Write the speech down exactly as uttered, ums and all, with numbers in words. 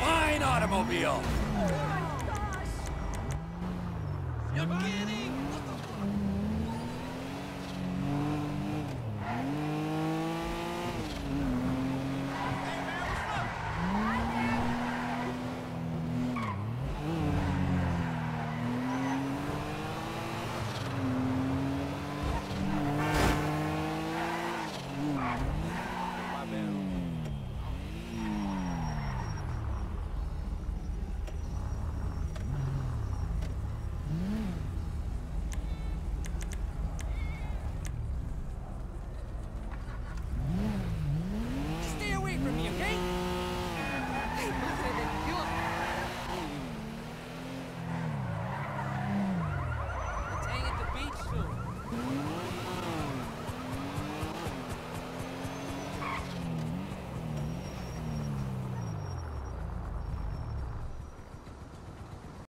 Fine automobile. Oh my gosh. You're kidding.